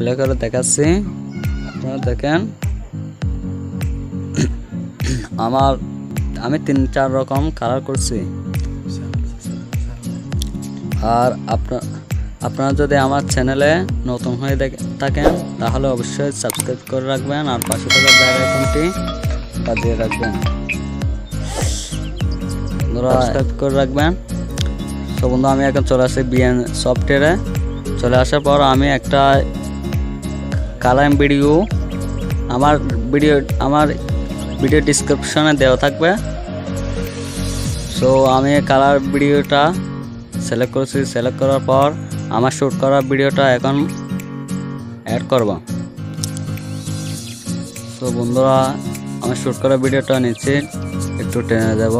Play করে দেখাচ্ছি, আপনারা দেখেন। আমি 3-4 রকম কালার করছি। আর আপনারা যদি আমার চ্যানেলে নতুন হয়ে থাকেন তাহলে অবশ্যই সাবস্ক্রাইব করে রাখবেন আর পাশে থাকা বেল আইকনটি বাজিয়ে রাখবেন, সাবস্ক্রাইব করে রাখবেন। তো বন্ধু, আমি এখন চলে আসি বিএন সফটওয়্যারে। চলে আসার পর আমি একটা কালার ভিডিও আমার ভিডিও ডিসক্রিপশনে দেওয়া থাকবে। সো আমি কালার ভিডিওটা সিলেক্ট করছি। সিলেক্ট করার পর আমার শ্যুট করা ভিডিওটা এখন অ্যাড করব। তো বন্ধুরা, আমার শ্যুট করা ভিডিওটা নিচে একটু টেনে দেব।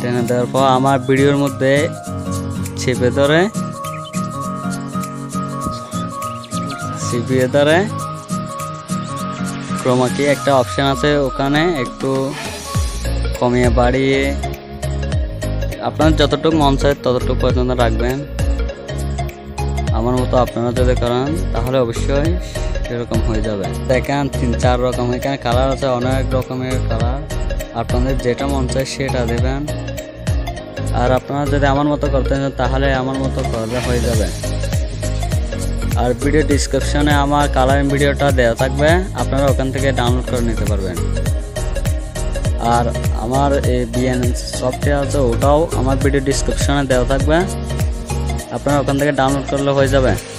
টেনে দেওয়ার পর আমার ভিডিওর মধ্যে চেপে ধরে ক্রোমা কি একটা অপশন আছে, ওখানে একটু কমিয়ে বাড়িয়ে আপনার যতটুকু মন চায় ততটুকু পর্যন্ত রাখবেন। আমার মতো আপনারা যদি করেন তাহলে অবশ্যই সেরকম হয়ে যাবে। দেখেন 3-4 রকম এখানে কালার আছে, অনেক রকমের কালার। আপনাদের যেটা মন চায় সেটা দেবেন। আর আপনারা যদি আমার মতো করতে চান তাহলে আমার মতো করলে হয়ে যাবে। আর ভিডিও ডিসক্রিপশনে আমার কালারিং ভিডিওটা দেওয়া থাকবে, আপনারা ওখান থেকে ডাউনলোড করে নিতে পারবেন। আর আমার এই বিএন সফটওয়্যার আছে, ওটাও আমার ভিডিও ডিসক্রিপশনে দেওয়া থাকবে, আপনারা ওখান থেকে ডাউনলোড করলে হয়ে যাবে।